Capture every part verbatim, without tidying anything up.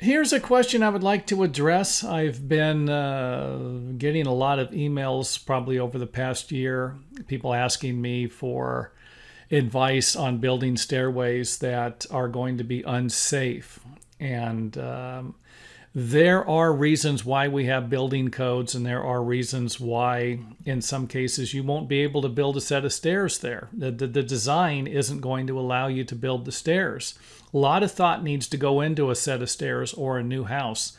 Here's a question I would like to address. I've been uh, getting a lot of emails probably over the past year, people asking me for advice on building stairways that are going to be unsafe. And um, there are reasons why we have building codes, and there are reasons why in some cases you won't be able to build a set of stairs there. The, the, the design isn't going to allow you to build the stairs. A lot of thought needs to go into a set of stairs or a new house.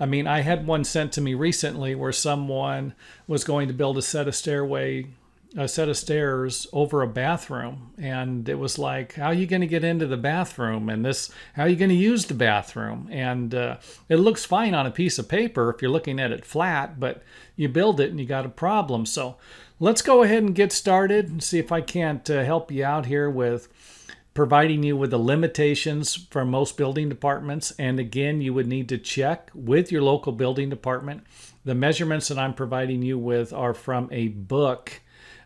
I mean, I had one sent to me recently where someone was going to build a set of stairway a set of stairs over a bathroom, and it was like, how are you going to get into the bathroom, and this how are you going to use the bathroom? And uh, it looks fine on a piece of paper if you're looking at it flat, but you build it and you got a problem. So let's go ahead and get started and see if I can't uh, help you out here with providing you with the limitations for most building departments. And again, you would need to check with your local building department. The measurements that I'm providing you with are from a book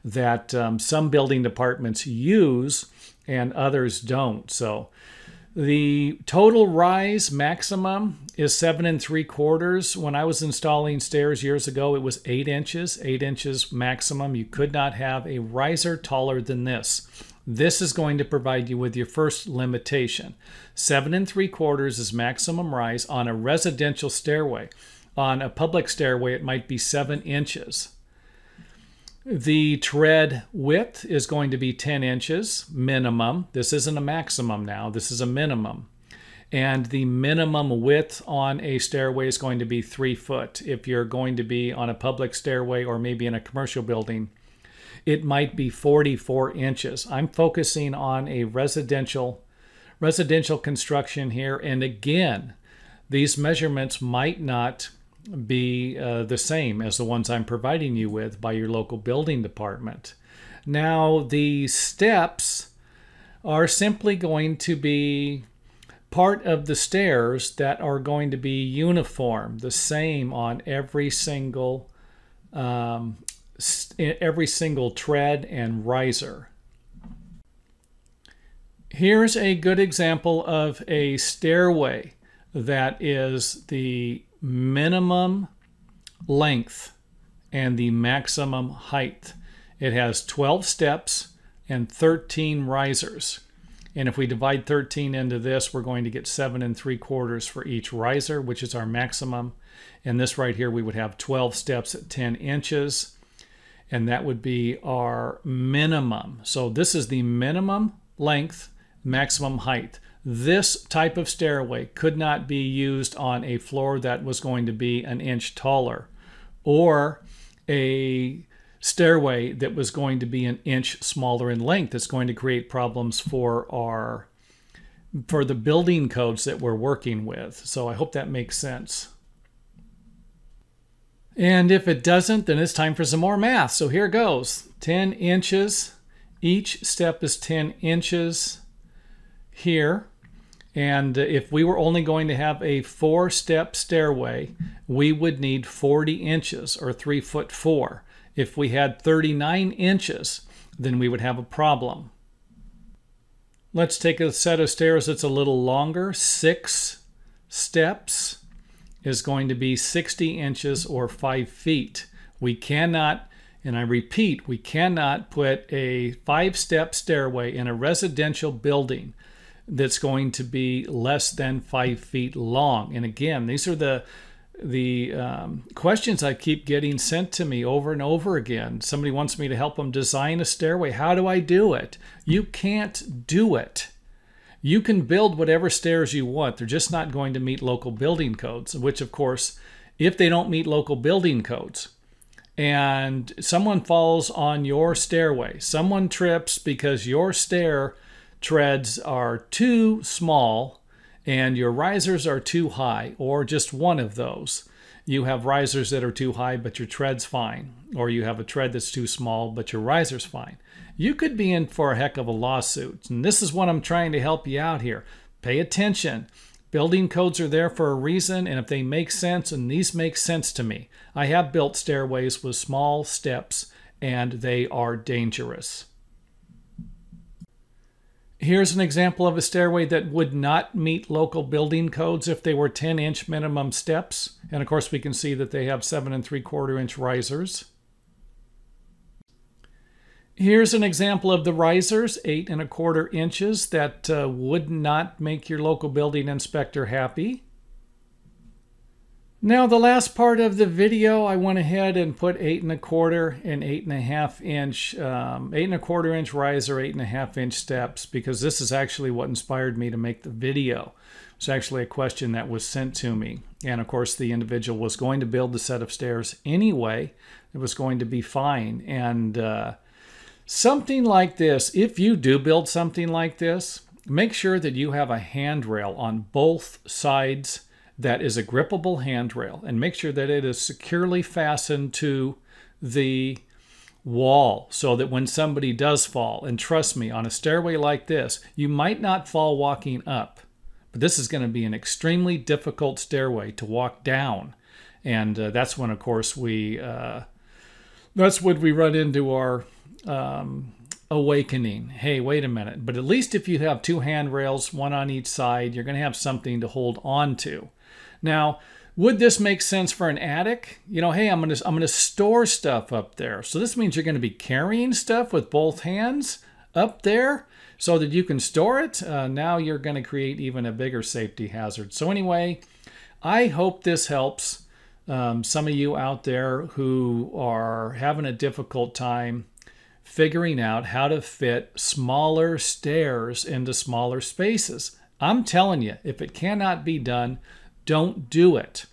that um, some building departments use and others don't. So the total rise maximum is seven and three quarters. When I was installing stairs years ago, it was eight inches, eight inches maximum. You could not have a riser taller than this. This is going to provide you with your first limitation. Seven and three quarters is maximum rise on a residential stairway. On a public stairway, it might be seven inches. The tread width is going to be ten inches minimum. This isn't a maximum now, this is a minimum. And the minimum width on a stairway is going to be three foot. If you're going to be on a public stairway or maybe in a commercial building, it might be forty-four inches. I'm focusing on a residential, residential construction here. And again, these measurements might not be uh, the same as the ones I'm providing you with by your local building department. Now, the steps are simply going to be part of the stairs that are going to be uniform, the same on every single um, every single tread and riser. Here's a good example of a stairway that is the minimum length and the maximum height. It has twelve steps and thirteen risers. And if we divide thirteen into this, we're going to get seven and three quarters for each riser, which is our maximum. And this right here, we would have twelve steps at ten inches. And that would be our minimum. So this is the minimum length, maximum height. This type of stairway could not be used on a floor that was going to be an inch taller, or a stairway that was going to be an inch smaller in length. It's going to create problems for our for the building codes that we're working with. So I hope that makes sense. And if it doesn't, then it's time for some more math. So here goes. ten inches. Each step is ten inches here. And if we were only going to have a four-step stairway, we would need forty inches or three foot four. If we had thirty-nine inches, then we would have a problem. Let's take a set of stairs that's a little longer. Six steps is going to be sixty inches or five feet. We cannot, and I repeat, we cannot put a five-step stairway in a residential building that's going to be less than five feet long. And again, these are the the um, questions I keep getting sent to me over and over again. Somebody wants me to help them design a stairway. How do I do it? You can't do it. You can build whatever stairs you want. They're just not going to meet local building codes, which of course, if they don't meet local building codes, and someone falls on your stairway, someone trips because your stair treads are too small and your risers are too high, or just one of those. You have risers that are too high but your tread's fine, or you have a tread that's too small but your riser's fine. You could be in for a heck of a lawsuit, and this is what I'm trying to help you out here. Pay attention. Building codes are there for a reason, and if they make sense, and these make sense to me. I have built stairways with small steps and they are dangerous. Here's an example of a stairway that would not meet local building codes if they were ten inch minimum steps. And of course, we can see that they have seven and three quarter inch risers. Here's an example of the risers, eight and a quarter inches, that uh, would not make your local building inspector happy. Now the last part of the video, I went ahead and put eight and a quarter and eight and a half inch, um, eight and a quarter inch riser, eight and a half inch steps, because this is actually what inspired me to make the video. It's actually a question that was sent to me. And of course, the individual was going to build the set of stairs anyway. It was going to be fine. And uh, something like this, if you do build something like this, make sure that you have a handrail on both sides that is a grippable handrail, and make sure that it is securely fastened to the wall so that when somebody does fall, and trust me, on a stairway like this, you might not fall walking up, but this is going to be an extremely difficult stairway to walk down. And uh, that's when, of course, we, uh, that's when we run into our Um, awakening. Hey, wait a minute. But at least if you have two handrails, one on each side, you're going to have something to hold on to. Now, would this make sense for an attic? You know, hey, I'm going to I'm going to store stuff up there. So this means you're going to be carrying stuff with both hands up there so that you can store it. Uh, now you're going to create even a bigger safety hazard. So anyway, I hope this helps um, some of you out there who are having a difficult time figuring out how to fit smaller stairs into smaller spaces. I'm telling you, if it cannot be done, don't do it.